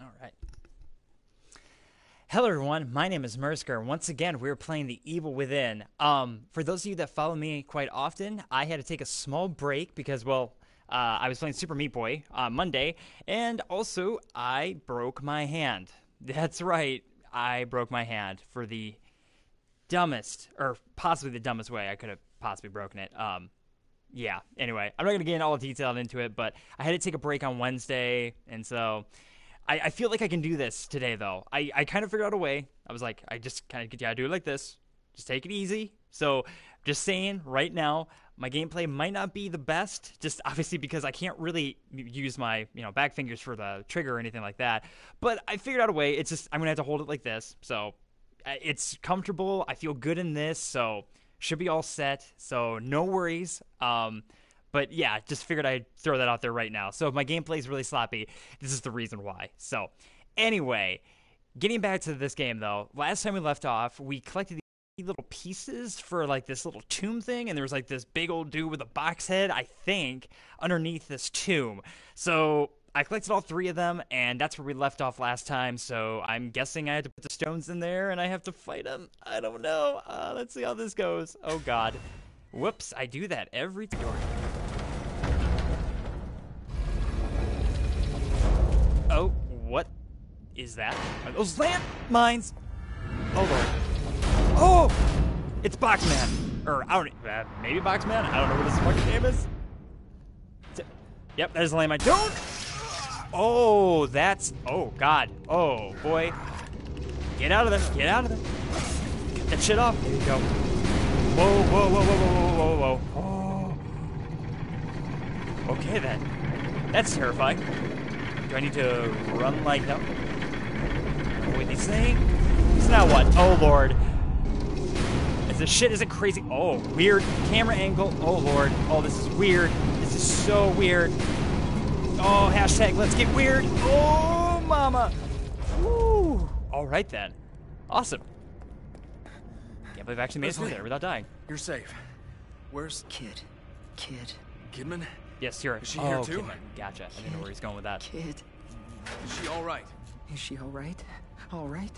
All right. Hello, everyone. My name is Mersker. Once again, we're playing The Evil Within. For those of you that follow me quite often, I had to take a small break because, well, I was playing Super Meat Boy on Monday, and also I broke my hand. That's right. I broke my hand for the dumbest, or possibly the dumbest way I could have possibly broken it. Yeah, anyway, I'm not going to get into all detailed into it, but I had to take a break on Wednesday, and so... I feel like I can do this today, though. I kind of figured out a way. I was like, I just kind of gotta do it like this. Just take it easy. So, just saying, right now, my gameplay might not be the best, just obviously because I can't really use my, back fingers for the trigger or anything like that. But I figured out a way. It's just, I'm gonna have to hold it like this. So, it's comfortable. I feel good in this, so should be all set. So, no worries. But yeah, just figured I'd throw that out there right now. So if my gameplay is really sloppy, this is the reason why. So anyway, getting back to this game though, last time we left off, we collected these little pieces for like this little tomb thing, and there was like this big old dude with a box head, I think, underneath this tomb. So I collected all three of them, and that's where we left off last time, so I'm guessing I had to put the stones in there, and I have to fight them. I don't know. Let's see how this goes. Oh god. Whoops, I do that every door. Oh, what is that? Are those landmines? Oh, Lord. Oh! It's Boxman. Or, I don't know. Maybe Boxman? I don't know what his fucking name is. Yep, that is a landmine. Don't! Oh, that's... Oh, God. Oh, boy. Get out of there. Get out of there. Get that shit off. There you go. Whoa, whoa, whoa, whoa, whoa, whoa, whoa. Oh. Okay, then. That's terrifying. Do I need to run like that? With these things? Now what? Oh, Lord. Is this shit isn't crazy? Oh, weird. Camera angle. Oh, Lord. Oh, this is weird. This is so weird. Oh, hashtag let's get weird. Oh, mama. Woo. All right, then. Awesome. Can't believe I actually made it through there without dying. You're safe. Where's... Kid. Kidman? Yes, you're right. Is she here too? Kidman. Gotcha. I didn't know where he's going with that. Kid. Is she all right? Is she all right? All right?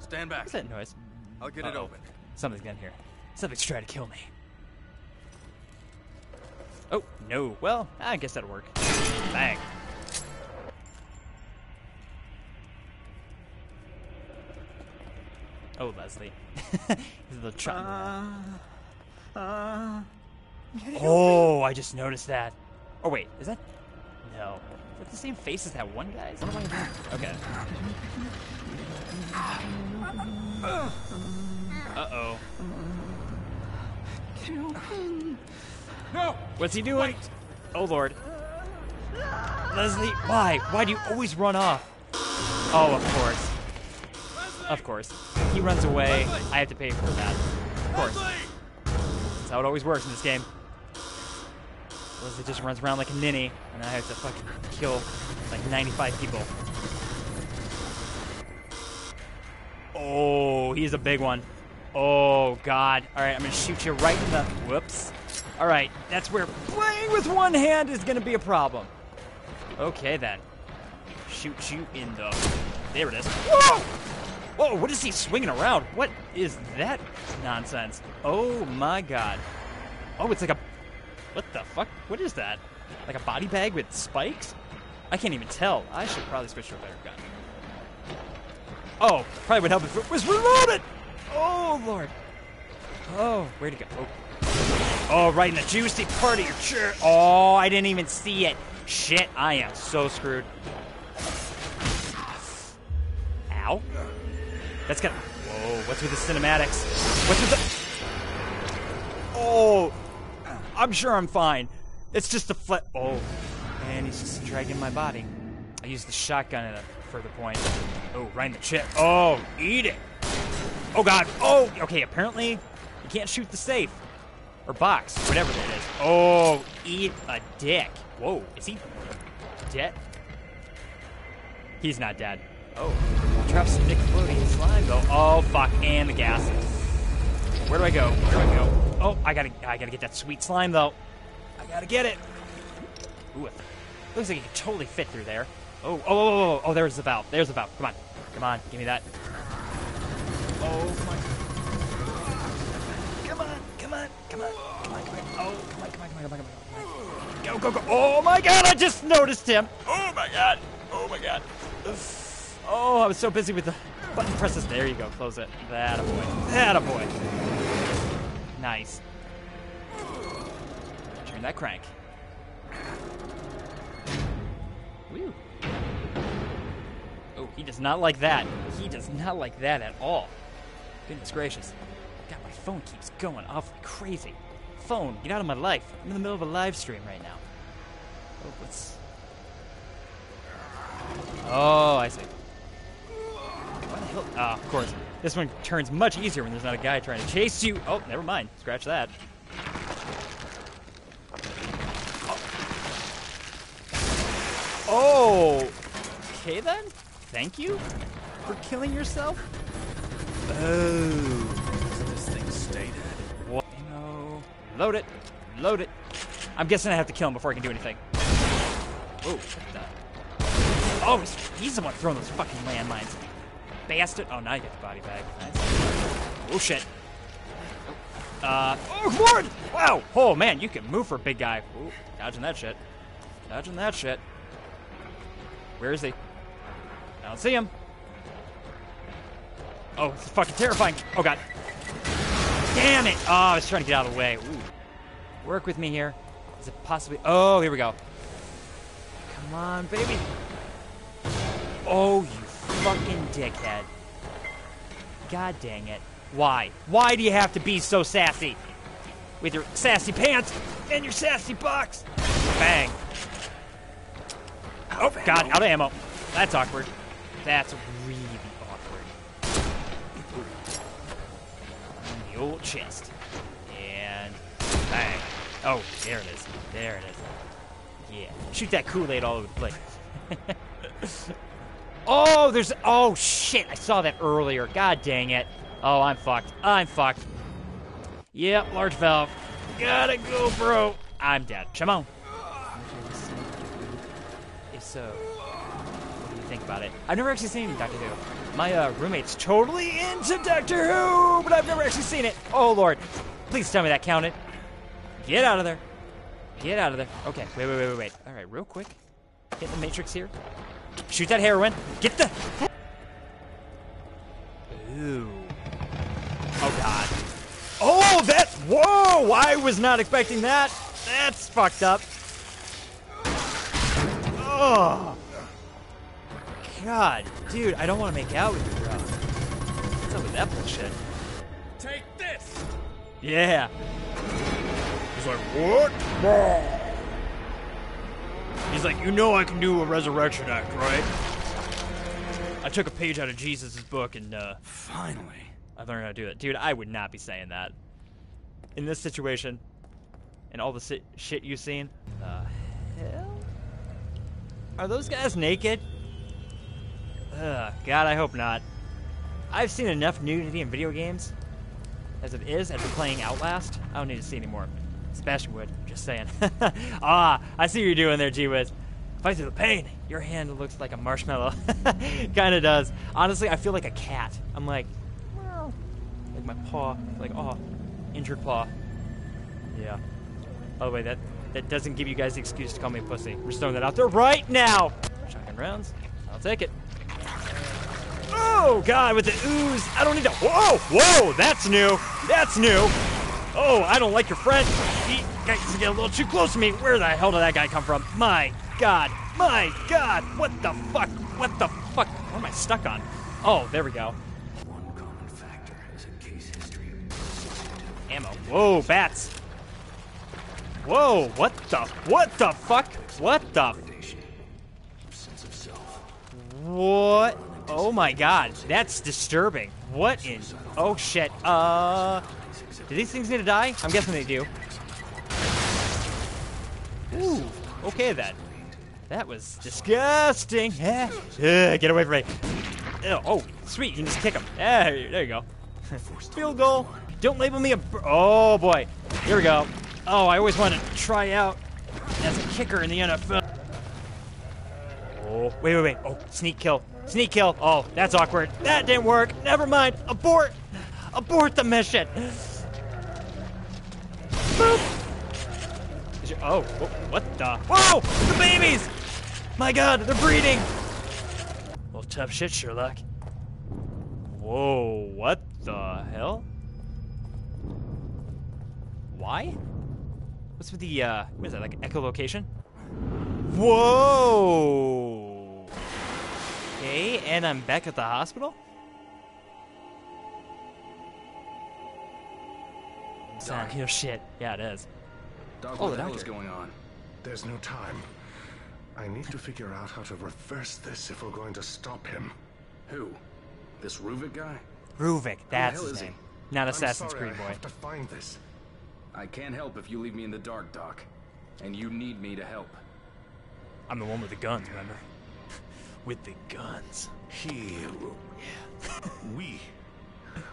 Stand back. What's that noise? I'll get it open. Something's down here. Something's trying to kill me. Oh, no. Well, I guess that'll work. Bang. Oh, Leslie. The Oh, I just noticed that. Oh, wait, is that? No. Is that the same face as that one guy's? What am I doing? Okay. Uh-oh. No! What's he doing? Wait. Oh, Lord. Leslie, why? Why do you always run off? Oh, of course. Leslie! Of course. He runs away. Leslie! I have to pay for that. Of course. Leslie! That's how it always works in this game. Leslie just runs around like a ninny, and I have to fucking kill like 95 people. Oh, he's a big one. Oh, God. All right, I'm going to shoot you right in the... Whoops. All right, that's where playing with one hand is going to be a problem. Okay, then. Shoot you in the... There it is. Whoa! Whoa, what is he swinging around? What is that nonsense? Oh, my God. Oh, it's like a... What the fuck? What is that? Like a body bag with spikes? I can't even tell. I should probably switch to a better gun. Oh, probably would help if it was reloaded! Oh, Lord. Oh, where'd it go? Oh, right in the juicy part of your chair. Oh, I didn't even see it. Shit, I am so screwed. Ow. That's gonna... Whoa, what's with the cinematics? What's with the... Oh, I'm sure I'm fine. It's just the flat... Oh, and he's just dragging my body. I used the shotgun at a further point. Oh, right in the chip. Oh, eat it. Oh, God. Oh, okay, apparently you can't shoot the safe. Or box, whatever that is. Oh, eat a dick. Whoa, is he dead? He's not dead. Oh. Drop some thick floating slime though. Oh fuck! And the gas. Where do I go? Where do I go? Oh, I gotta get that sweet slime though. I gotta get it. Ooh, Looks like he could totally fit through there. Oh, there's the valve. There's the valve. Come on. Come on. Give me that. Oh, come on. Come on. Go, go, go. Oh, my God. I just noticed him. Oh, my God. Oh, I was so busy with the button presses. There you go. Close it. That a boy. Nice. Turn that crank. Woo. Oh, he does not like that. He does not like that at all. Goodness gracious. God, my phone keeps going off like crazy. Phone, get out of my life. I'm in the middle of a live stream right now. Oh, what's... Oh, I see. What the hell? Ah, of course. This one turns much easier when there's not a guy trying to chase you. Oh, never mind. Scratch that. Oh! Okay then? Thank you for killing yourself? Oh. This thing stayed at it. No. Load it. Load it. I'm guessing I have to kill him before I can do anything. Oh. Oh, he's the one throwing those fucking landmines. Bastard. Oh, now you get the body bag. Nice. Oh, shit. Oh, Lord! Wow! Oh, man, you can move for a big guy. Ooh, dodging that shit. Where is he? I don't see him. Oh, it's fucking terrifying. Oh, God. Damn it! Oh, I was trying to get out of the way. Ooh. Work with me here. Is it possibly... Oh, here we go. Come on, baby. Oh, you fucking dickhead. God dang it. Why? Why do you have to be so sassy? With your sassy pants and your sassy box. Bang. Oh, God, out of ammo. That's awkward. That's really awkward. On the old chest. And bang. Oh, there it is. Yeah. Shoot that Kool-Aid all over the place. Oh, there's... Oh, shit. I saw that earlier. God dang it. Oh, I'm fucked. Yep, large valve. Gotta go, bro. I'm dead. Come on. If so, what do you think about it? I've never actually seen Doctor Who. My roommate's totally into Doctor Who, but I've never actually seen it. Oh, Lord. Please tell me that counted. Get out of there. Okay, wait. All right, real quick. Hit the matrix here. Shoot that heroin. Get the... Ooh. Oh, God. Oh, that... Whoa! I was not expecting that. That's fucked up. Oh. God. Dude, I don't want to make out with you, bro. What's up with that bullshit? Take this! Yeah. He's like, what? Whoa. He's like, you know I can do a resurrection act, right? I took a page out of Jesus' book and, Finally. I learned how to do that. Dude, I would not be saying that. In this situation, and all the shit you've seen. The hell? Are those guys naked? Ugh, God, I hope not. I've seen enough nudity in video games. As it is, after playing Outlast, I don't need to see any more. Sebastian would, just saying. Ah, I see what you're doing there, G Wiz. Fight through the pain. Your hand looks like a marshmallow. Kinda does. Honestly, I feel like a cat. I'm like, well, like my paw, like, oh, injured paw. Yeah. By the way, that doesn't give you guys the excuse to call me a pussy. We're throwing that out there right now. Shotgun rounds. I'll take it. Oh, God, with the ooze. I don't need to. Whoa, that's new. Oh, I don't like your friend. He got to get a little too close to me. Where the hell did that guy come from? My God. What the fuck? What am I stuck on? Oh, there we go. One common factor is a case history of ammo. Whoa, bats. Whoa, what the fuck? What? Oh my God, that's disturbing. What in? Oh shit. Do these things need to die? I'm guessing they do. Ooh, okay then. That was disgusting. Get away from me. Oh, sweet, you can just kick him. There you go. Field goal. Don't label me a... Oh, boy. Here we go. Oh, I always wanted to try out as a kicker in the NFL. Oh, wait, wait, wait. Oh, sneak kill. Sneak kill. Oh, that's awkward. That didn't work. Never mind. Abort. Abort the mission. Boop. Oh, what the? Whoa! The babies! My God, they're breeding. Well, tough shit, Sherlock. Whoa, what the hell? Why? What's with the, what is that, like echolocation? Whoa! Okay, and I'm back at the hospital? Doc. Oh, shit. Yeah, it is. Doc, oh, what the hell is going on? There's no time. I need to figure out how to reverse this if we're going to stop him. Who? This Ruvik guy? Ruvik, that's his name. Not Assassin's Creed Boy. I have to find this. I can't help if you leave me in the dark, Doc. And you need me to help. I'm the one with the guns, remember? With the guns. He... Yeah.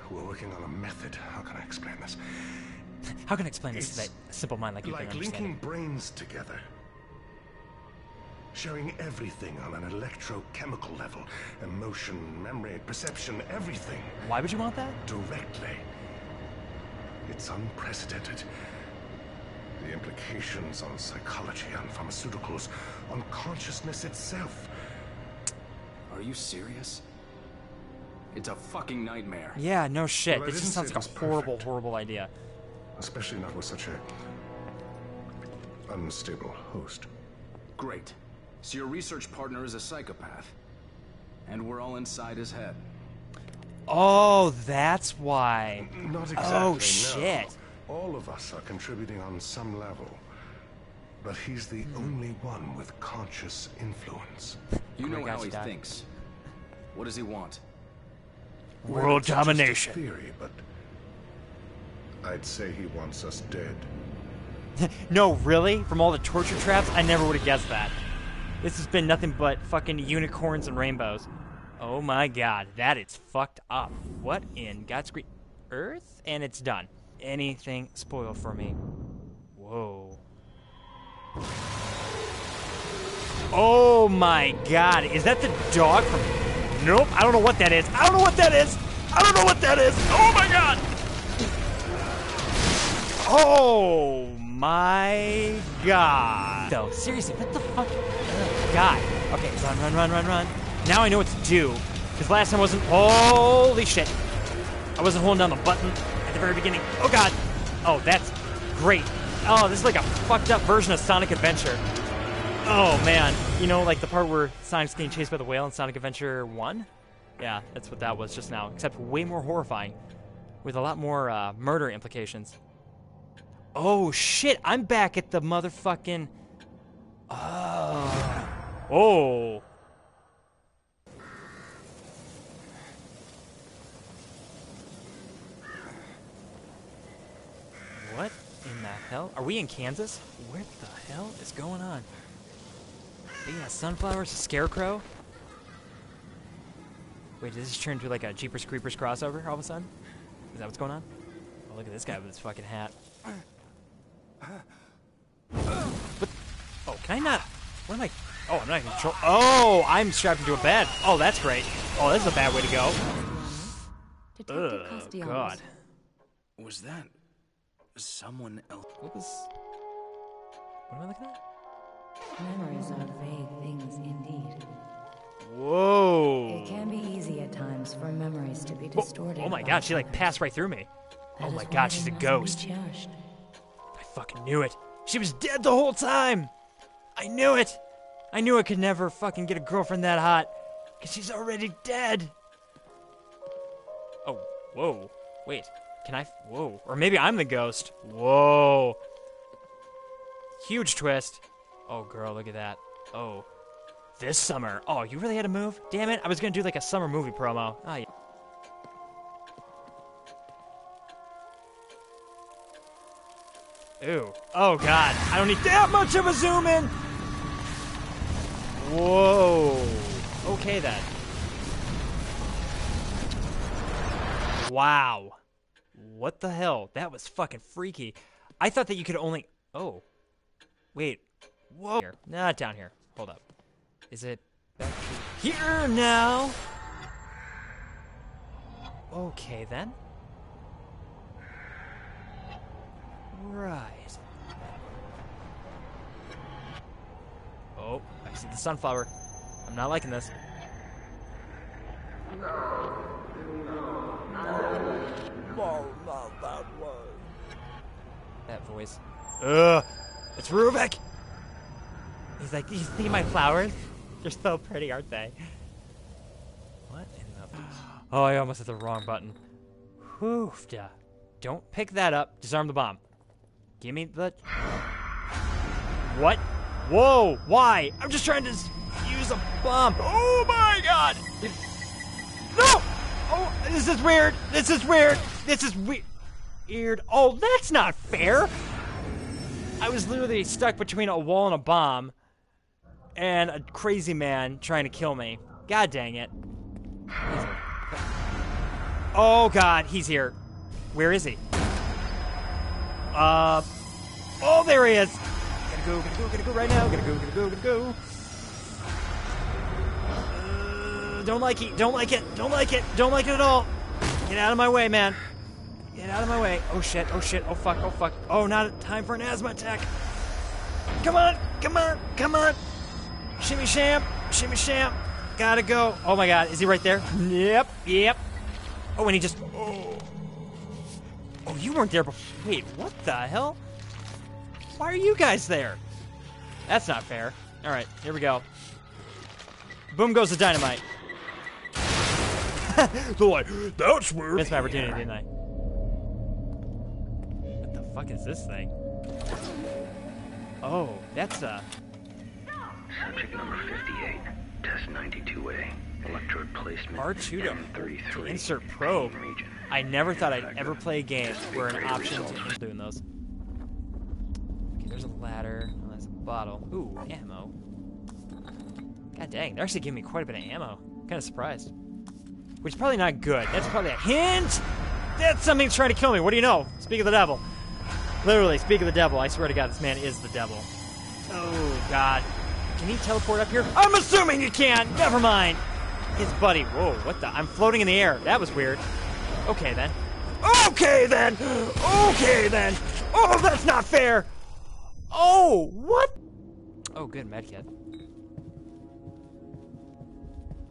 We're working on a method. How can I explain this? How can I explain this to that simple mind like you can understand? Like linking brains together. Sharing everything on an electrochemical level. Emotion, memory, perception, everything. Why would you want that? Directly. It's unprecedented. The implications on psychology, on pharmaceuticals, on consciousness itself. Are you serious? It's a fucking nightmare. Yeah, no shit. Well, this just sounds like a horrible, horrible idea. Especially not with such a unstable host. Great. So your research partner is a psychopath. And we're all inside his head. Oh, that's why. Not exactly. Oh, shit. No. All of us are contributing on some level. But he's the only one with conscious influence. You know how he thinks. What does he want? World domination. Theory, but I'd say he wants us dead. No, really? From all the torture traps, I never would have guessed that. This has been nothing but fucking unicorns and rainbows. Oh my God, that is fucked up. What in God's green earth? And it's done. Anything spoiled for me. Whoa. Oh my God, is that the dog from... Nope, I don't know what that is. I don't know what that is. I don't know what that is. Oh my God. Oh my God. So, seriously, what the fuck? God. Okay, run, run, run, run, run. Now I know what to do, because last time I wasn't, holy shit. I wasn't holding down the button at the very beginning. Oh God. Oh, that's great. Oh, this is like a fucked up version of Sonic Adventure. Oh man. You know, like the part where Sonic's getting chased by the whale in Sonic Adventure 1? Yeah, that's what that was just now, except way more horrifying, with a lot more murder implications. Oh shit, I'm back at the motherfucking... Oh. Oh. What in the hell? Are we in Kansas? What the hell is going on? But yeah, sunflowers, a scarecrow. Wait, did this turn into like a Jeepers Creepers crossover all of a sudden? Is that what's going on? Oh, look at this guy with his fucking hat. What? Oh, can I not? What am I? Oh, I'm not in control. Oh, I'm strapped into a bed. Oh, that's great. Oh, that's a bad way to go. Oh, God. Was that... someone else? What was... What am I looking at? Memories are vague things indeed. Whoa. It can be easy at times for memories to be distorted. Oh my God, she like passed right through me. Oh my God, she's a ghost. I fucking knew it. She was dead the whole time. I knew it. I knew I could never fucking get a girlfriend that hot, because she's already dead. Oh, whoa. Wait. Can I? Whoa. Or maybe I'm the ghost. Whoa. Huge twist. Oh, girl, look at that. Oh. This summer. Oh, you really had to move? Damn it. I was going to do like a summer movie promo. Oh, yeah. Ew. Oh, God. I don't need that much of a zoom in. Whoa. Okay, then. Wow. What the hell? That was fucking freaky. I thought that you could only... Oh. Wait. Whoa. Here. Nah, down here. Hold up. Is it... back to here now. Okay, then. Right. Oh, I see the sunflower. I'm not liking this. No. More about that word. That voice. Ugh! It's Ruvik! He's like, you see my flowers? They're so pretty, aren't they? What in the... Oh, I almost hit the wrong button. Hoofda. Don't pick that up. Disarm the bomb. Give me the... What? Whoa! Why? I'm just trying to use a bomb. Oh my god! No! Oh, this is weird. This is weird. This is weird. Oh, that's not fair. I was literally stuck between a wall and a bomb and a crazy man trying to kill me. God dang it. Oh god, he's here. Where is he? Oh, there he is. Gotta go right now. Gotta go. Don't like it at all. Get out of my way, man. Get out of my way. Oh shit, oh fuck. Oh, not time for an asthma attack. Come on. Shimmy sham. Gotta go. Oh my god, is he right there? Yep. Oh, and he just... Oh, you weren't there before. Wait, what the hell? Why are you guys there? That's not fair. Alright, here we go. Boom goes the dynamite. So like, that's weird. Missed my opportunity, didn't I? What the fuck is this thing? Oh, that's a... Subject number 58, test 92A, electrode placement R2 to insert probe. I never thought I'd ever play a game where an option to doing those. Okay, there's a ladder. Oh, there's a bottle. Ooh, ammo. God dang, they're actually giving me quite a bit of ammo. Kind of surprised. Which is probably not good. That's probably a hint! That's something that's trying to kill me. What do you know? Speak of the devil. Literally, speak of the devil. I swear to God, this man is the devil. Oh, God. Can he teleport up here? I'm assuming you can! Never mind! His buddy. Whoa, what the? I'm floating in the air. That was weird. Okay, then! Oh, that's not fair! Oh, what? Oh, good, medkit.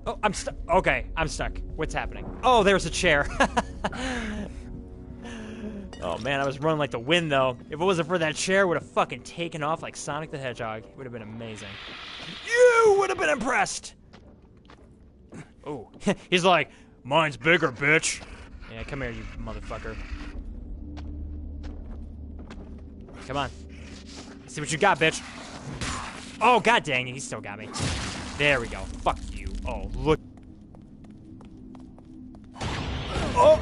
Oh, I'm stuck. Okay, I'm stuck. What's happening? Oh, there's a chair. Oh, man, I was running like the wind, though. If it wasn't for that chair, it would have fucking taken off like Sonic the Hedgehog. It would have been amazing. You would have been impressed! Oh, he's like, mine's bigger, bitch. Yeah, come here, you motherfucker. Come on. See what you got, bitch. Oh, god dang it, he still got me. There we go. Fuck you. Oh, look. Oh!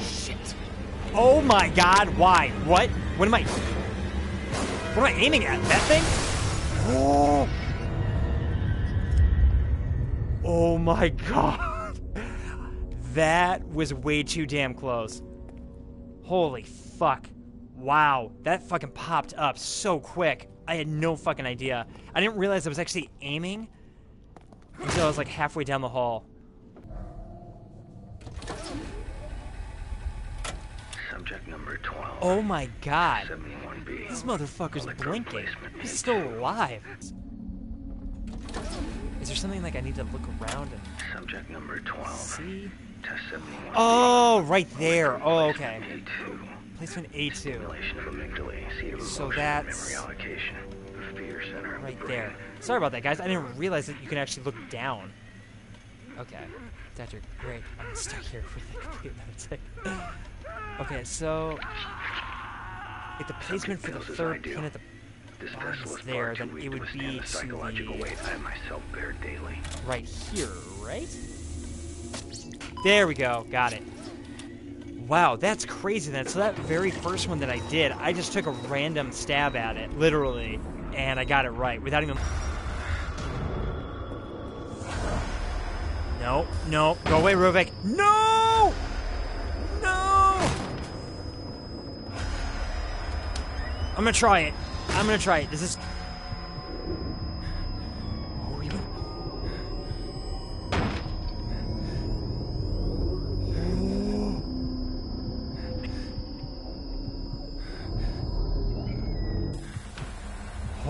Shit. Oh my god, why? What? What am I aiming at? That thing? Oh! Oh my god. That was way too damn close. Holy fuck. Wow. That fucking popped up so quick. I had no fucking idea. I didn't realize I was actually aiming until I was like halfway down the hall. Subject number 12. Oh my god. This motherfucker's blinking. He's still alive. Is there something like I need to look around and subject number 12. See? Test 71. Oh, right there. Oh, okay. Placement A2. So that's right there. Sorry about that, guys. I didn't realize that you can actually look down. Okay. Dr. Great. I'm stuck here for the complete lunatic. Okay, so... If the placement for the third pin at the bottom is there, then it would be to the... Right here, right? There we go. Got it. Wow, that's crazy then. So that very first one that I did, I just took a random stab at it, literally, and I got it right without even... No, go away, Ruvik. No! I'm gonna try it. Does this... Oh, even...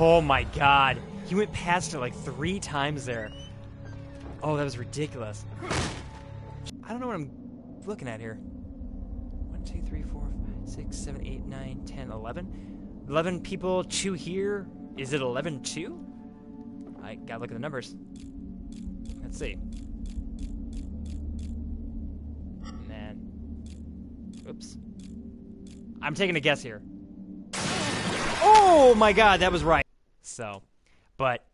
Oh my god. He went past it like 3 times there. Oh, that was ridiculous. I don't know what I'm looking at here. 1, 2, 3, 4, 5, 6, 7, 8, 9, 10, 11. 11 people, 2 here. Is it 11-2? I gotta look at the numbers. Let's see. Man. Oops. I'm taking a guess here. Oh my god, that was right. So, but...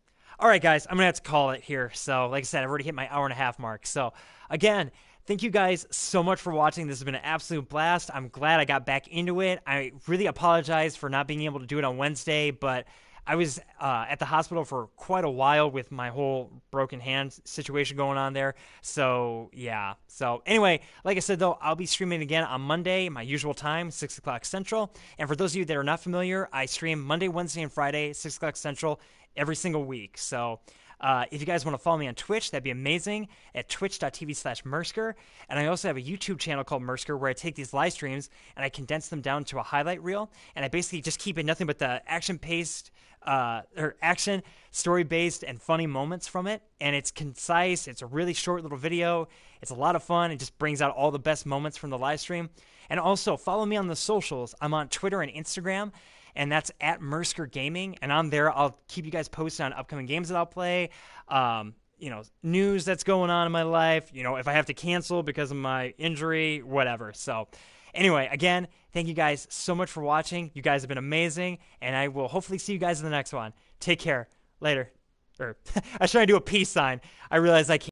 Alright guys, I'm going to have to call it here. So, like I said, I've already hit my 1.5 hour mark. So, again... Thank you guys so much for watching. This has been an absolute blast. I'm glad I got back into it. I really apologize for not being able to do it on Wednesday, but I was at the hospital for quite a while with my whole broken hand situation going on there. So, yeah. So, anyway, like I said, though, I'll be streaming again on Monday, my usual time, 6 o'clock Central. And for those of you that are not familiar, I stream Monday, Wednesday, and Friday, 6 o'clock Central, every single week. So... if you guys want to follow me on Twitch, that'd be amazing, at twitch.tv/Mersker. And I also have a YouTube channel called Mersker where I take these live streams and I condense them down to a highlight reel. And I basically just keep it nothing but the action-paced, or action, story-based, and funny moments from it. And it's concise. It's a really short little video. It's a lot of fun. It just brings out all the best moments from the live stream. And also, follow me on the socials. I'm on Twitter and Instagram. And that's at Mersker Gaming. And on there, I'll keep you guys posted on upcoming games that I'll play, you know, news that's going on in my life, you know, if I have to cancel because of my injury, whatever. So anyway, again, thank you guys so much for watching. You guys have been amazing. And I will hopefully see you guys in the next one. Take care. Later. Or I was trying to do a peace sign. I realized I can't.